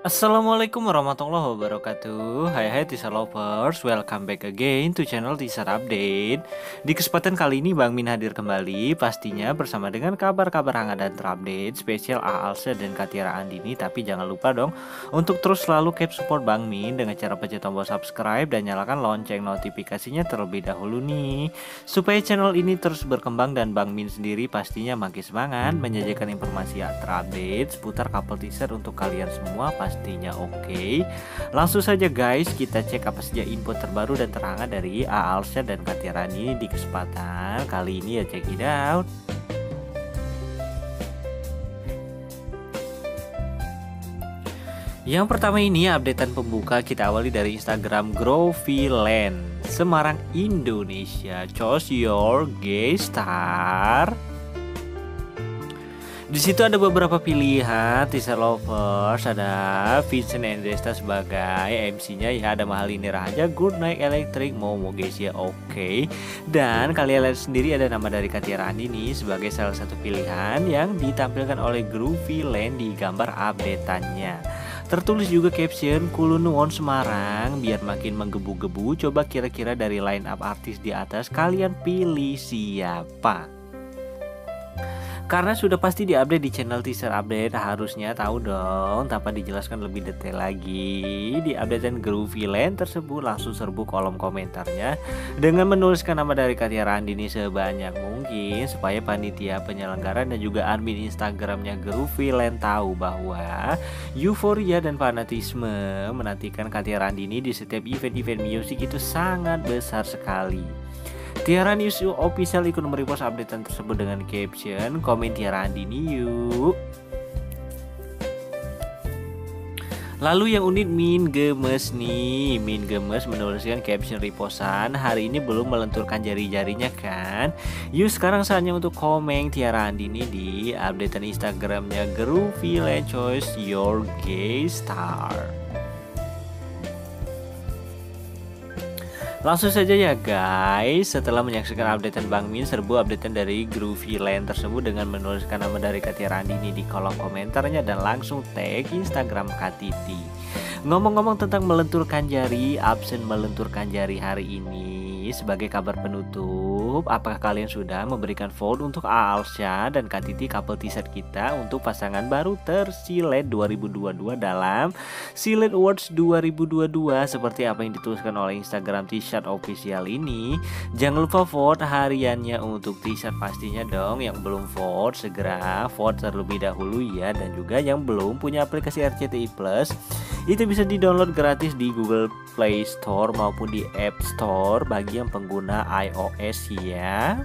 Assalamualaikum warahmatullahi wabarakatuh. Hai Tishad lovers, welcome back again to channel Tishad Update. Di kesempatan kali ini Bang Min hadir kembali, pastinya bersama dengan kabar-kabar hangat dan terupdate spesial Alshad dan Katira Andini. Tapi jangan lupa dong untuk terus selalu keep support Bang Min dengan cara pencet tombol subscribe dan nyalakan lonceng notifikasinya terlebih dahulu nih, supaya channel ini terus berkembang dan Bang Min sendiri pastinya makin semangat menyajikan informasi terupdate seputar couple Tishad untuk kalian semua pastinya. Oke, langsung saja guys, kita cek apa saja info terbaru dan terhangat dari Alshad dan Katira Andini di kesempatan kali ini ya. Check it out. Yang pertama ini updatean pembuka kita awali dari Instagram Grooveland Semarang Indonesia. Choose your guest star. Di situ ada beberapa pilihan Tishad lovers, ada Vincent Andresta sebagai MC-nya ya, ada Mahalini Raraja, Good Night Electric, Momo Gesia. Oke. Dan kalian lihat sendiri ada nama dari Katira Andini sebagai salah satu pilihan yang ditampilkan oleh Grooveland di gambar updateannya. Tertulis juga caption Kulunuon Semarang, biar makin menggebu-gebu. Coba kira-kira dari line up artis di atas kalian pilih siapa? Karena sudah pasti diupdate di channel Tishad Update, harusnya tahu dong. Tanpa dijelaskan lebih detail lagi, di updatean Grooveland tersebut langsung serbu kolom komentarnya dengan menuliskan nama dari Katira Andini sebanyak mungkin, supaya panitia penyelenggara dan juga admin Instagramnya Grooveland tahu bahwa euforia dan fanatisme menantikan Katira Andini di setiap event-event musik itu sangat besar sekali. Tiara News official ikut merepost updatean tersebut dengan caption komen Tiara Andini yuk. Lalu yang unik Min Gemes nih, Min Gemes menuliskan caption repostan, hari ini belum melenturkan jari-jarinya kan? Yuk sekarang saatnya untuk komen Tiara Andini di updatean Instagramnya Grooveland, choose your gay star. Langsung saja ya guys, setelah menyaksikan updatean Bang Min serbu updatean dari Grooveland tersebut dengan menuliskan nama dari Katira Andini di kolom komentarnya dan langsung tag Instagram Katiti. Ngomong-ngomong tentang melenturkan jari, absen melenturkan jari hari ini sebagai kabar penutup. Apakah kalian sudah memberikan vote untuk Alshad dan Katiti, couple Tishad kita untuk pasangan baru tersilet 2022 dalam Silet Awards 2022 seperti apa yang dituliskan oleh Instagram Tishad official ini? Jangan lupa vote hariannya untuk Tishad pastinya dong. Yang belum vote segera vote terlebih dahulu ya, dan juga yang belum punya aplikasi RCTI Plus itu bisa di-download gratis di Google Play Store maupun di App Store bagi yang pengguna iOS ya.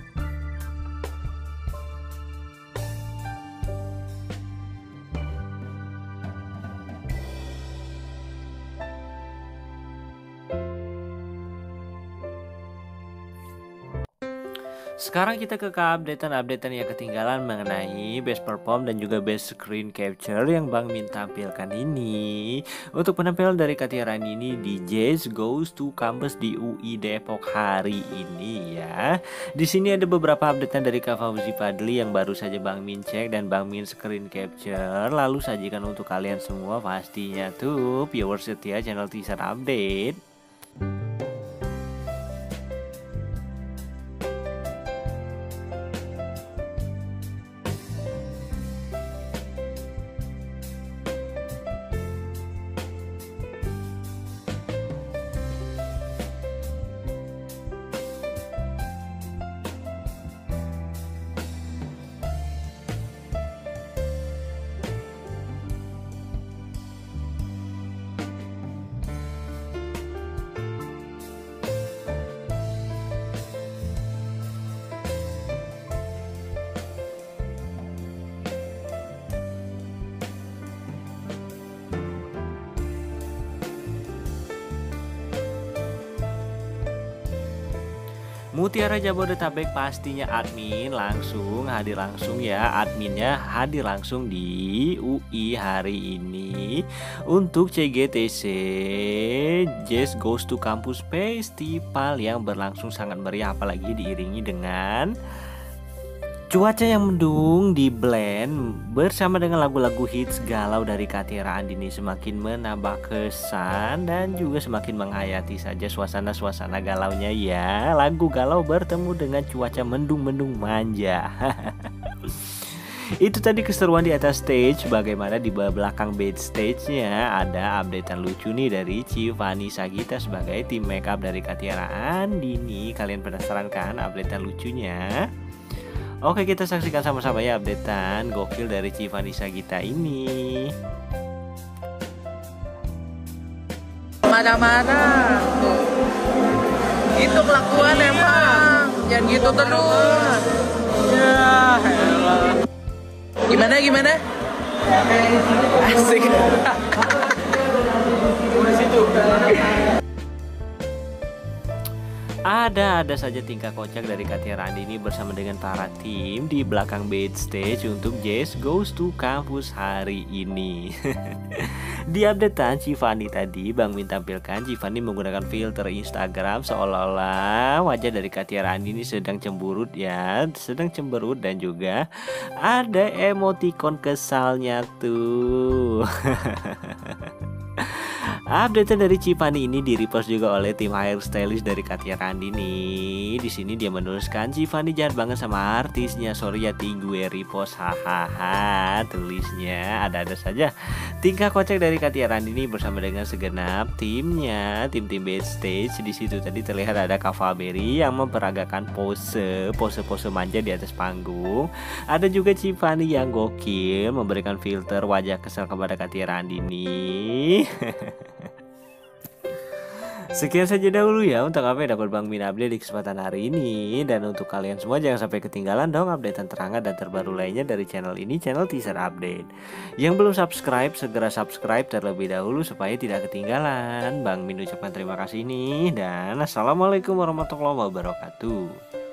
Sekarang kita ke updatean yang ketinggalan mengenai best perform dan juga best screen capture yang Bang Min tampilkan ini. Untuk penampilan dari Katira Andini di Jazz Goes to Campus di UI Depok hari ini ya. Di sini ada beberapa updatean dari Kak Fauzi Fadli yang baru saja Bang Min cek dan Bang Min screen capture lalu sajikan untuk kalian semua pastinya tuh viewers setia channel Tishad Update. Mutiara Jabodetabek pastinya admin langsung hadir langsung ya, adminnya hadir langsung di UI hari ini untuk CGTC Just Goes to Campus Festival yang berlangsung sangat meriah, apalagi diiringi dengan Cuaca yang mendung di blend bersama dengan lagu-lagu hits galau dari Katira Andini semakin menambah kesan dan juga semakin menghayati saja suasana-suasana galaunya ya. Lagu galau bertemu dengan cuaca mendung-mendung manja. Itu tadi keseruan di atas stage, bagaimana di belakang backstage-nya ada updatean lucu nih dari Tiffany Sagita sebagai tim makeup dari Katira Andini. Kalian penasaran kan updatean lucunya? Oke, kita saksikan sama-sama ya updatean gokil dari Tiffany Sagita ini. Marah-marah tuh. Itu kelakuan emang. Jangan gitu terus. Ya, elah. Gimana? Asik. Ada saja tingkah kocak dari Katira Andini bersama dengan para tim di belakang backstage untuk Jazz Goes to Campus hari ini. Di updatean Cipani tadi, Bang Min tampilkan Cipani menggunakan filter Instagram seolah-olah wajah dari Katira Andini sedang cemberut dan juga ada emoticon kesalnya tuh. Updatean dari Cipani ini di-repost juga oleh tim hair stylist dari Katira Andini. Di sini dia menuliskan, Cipani jahat banget sama artisnya, sorry ya ting gue repost hahaha. Tulisnya ada-ada saja tingkah kocak dari Katira Andini bersama dengan segenap timnya, tim backstage. Di situ tadi terlihat ada Kavaberry yang memperagakan pose manja di atas panggung. Ada juga Cipani yang gokil memberikan filter wajah kesal kepada Katira Andini. Sekian saja dahulu ya untuk apa yang dapat Bang Min update di kesempatan hari ini. Dan untuk kalian semua jangan sampai ketinggalan dong updatean terhangat dan terbaru lainnya dari channel ini, channel Teaser Update. Yang belum subscribe, segera subscribe terlebih dahulu supaya tidak ketinggalan. Bang Min ucapkan terima kasih nih dan assalamualaikum warahmatullahi wabarakatuh.